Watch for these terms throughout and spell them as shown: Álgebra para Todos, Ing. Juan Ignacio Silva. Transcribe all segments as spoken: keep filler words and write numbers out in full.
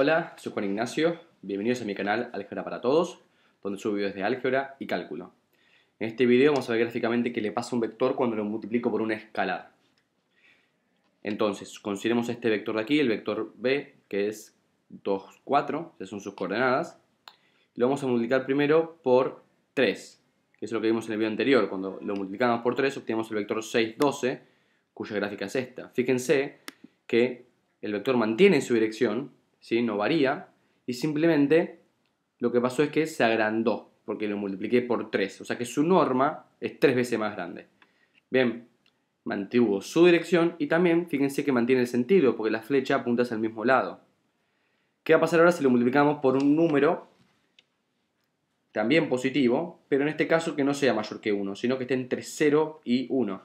Hola, soy Juan Ignacio, bienvenidos a mi canal Álgebra para Todos, donde subo videos de álgebra y cálculo. En este video vamos a ver gráficamente qué le pasa a un vector cuando lo multiplico por una escalar. Entonces, consideremos este vector de aquí, el vector B, que es dos, cuatro, esas son sus coordenadas. Lo vamos a multiplicar primero por tres, que es lo que vimos en el video anterior. Cuando lo multiplicamos por tres, obtenemos el vector seis, doce, cuya gráfica es esta. Fíjense que el vector mantiene su dirección, ¿sí? No varía, y simplemente lo que pasó es que se agrandó, porque lo multipliqué por tres. O sea que su norma es tres veces más grande. Bien, mantuvo su dirección y también fíjense que mantiene el sentido, porque la flecha apunta hacia el mismo lado. ¿Qué va a pasar ahora si lo multiplicamos por un número también positivo, pero en este caso que no sea mayor que uno, sino que esté entre cero y uno?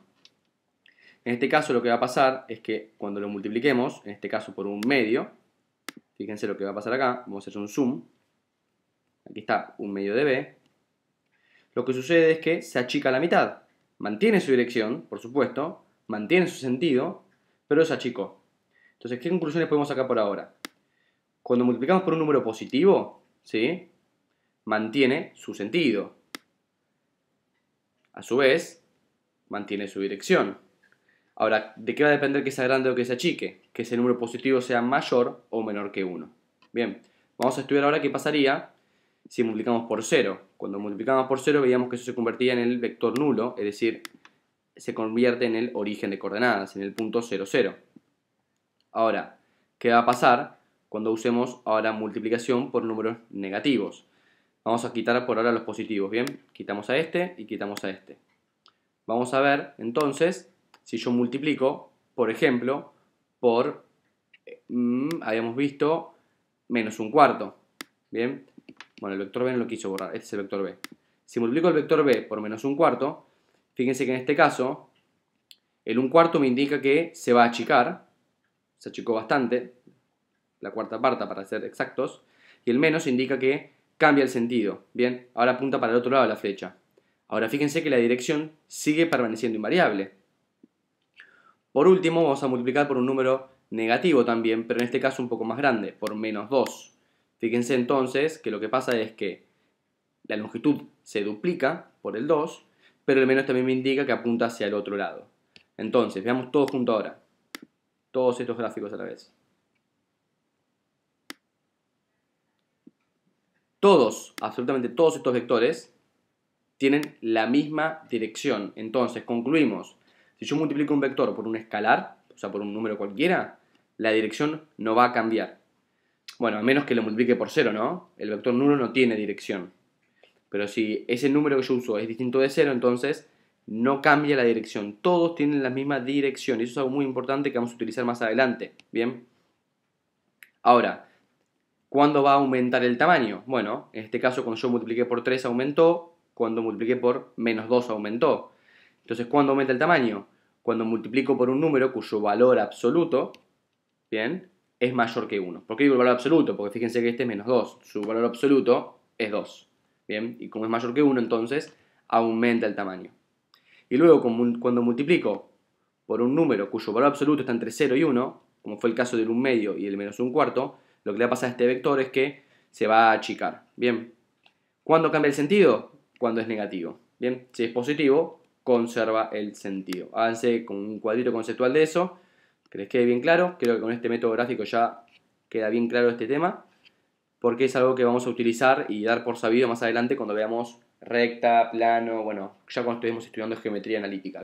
En este caso lo que va a pasar es que cuando lo multipliquemos, en este caso por un medio, fíjense lo que va a pasar acá, vamos a hacer un zoom, aquí está un medio de B, lo que sucede es que se achica a la mitad, mantiene su dirección, por supuesto, mantiene su sentido, pero se achicó. Entonces, ¿qué conclusiones podemos sacar por ahora? Cuando multiplicamos por un número positivo, ¿sí?, mantiene su sentido, a su vez, mantiene su dirección. Ahora, ¿de qué va a depender que sea grande o que se achique? Que ese número positivo sea mayor o menor que uno. Bien, vamos a estudiar ahora qué pasaría si multiplicamos por cero. Cuando multiplicamos por cero veíamos que eso se convertía en el vector nulo, es decir, se convierte en el origen de coordenadas, en el punto cero, cero. Ahora, ¿qué va a pasar cuando usemos ahora multiplicación por números negativos? Vamos a quitar por ahora los positivos, ¿bien? Quitamos a este y quitamos a este. Vamos a ver, entonces, si yo multiplico, por ejemplo, por, mmm, habíamos visto, menos un cuarto. Bien, bueno, el vector B no lo quiso borrar, este es el vector B. Si multiplico el vector B por menos un cuarto, fíjense que en este caso, el un cuarto me indica que se va a achicar, se achicó bastante, la cuarta parte para ser exactos, y el menos indica que cambia el sentido. Bien, ahora apunta para el otro lado de la flecha. Ahora fíjense que la dirección sigue permaneciendo invariable. Por último, vamos a multiplicar por un número negativo también, pero en este caso un poco más grande, por menos dos. Fíjense entonces que lo que pasa es que la longitud se duplica por el dos, pero el menos también me indica que apunta hacia el otro lado. Entonces, veamos todo junto ahora, todos estos gráficos a la vez. Todos, absolutamente todos estos vectores tienen la misma dirección. Entonces, concluimos. Si yo multiplico un vector por un escalar, o sea, por un número cualquiera, la dirección no va a cambiar. Bueno, a menos que lo multiplique por cero, ¿no? El vector nulo no tiene dirección. Pero si ese número que yo uso es distinto de cero, entonces no cambia la dirección. Todos tienen la misma dirección. Y eso es algo muy importante que vamos a utilizar más adelante. Bien. Ahora, ¿cuándo va a aumentar el tamaño? Bueno, en este caso cuando yo multipliqué por tres aumentó, cuando multipliqué por menos dos aumentó. Entonces, ¿cuándo aumenta el tamaño? Cuando multiplico por un número cuyo valor absoluto, ¿bien?, es mayor que uno. ¿Por qué digo el valor absoluto? Porque fíjense que este es menos dos. Su valor absoluto es dos. ¿Bien? Y como es mayor que uno, entonces aumenta el tamaño. Y luego, cuando multiplico por un número cuyo valor absoluto está entre cero y uno, como fue el caso del un medio y el menos un cuarto, lo que le va a pasar a este vector es que se va a achicar. ¿Bien? ¿Cuándo cambia el sentido? Cuando es negativo. ¿Bien? Si es positivo, conserva el sentido. Háganse con un cuadrito conceptual de eso, que les quede bien claro. Creo que con este método gráfico ya queda bien claro este tema, porque es algo que vamos a utilizar y dar por sabido más adelante cuando veamos recta, plano, bueno, ya cuando estemos estudiando geometría analítica.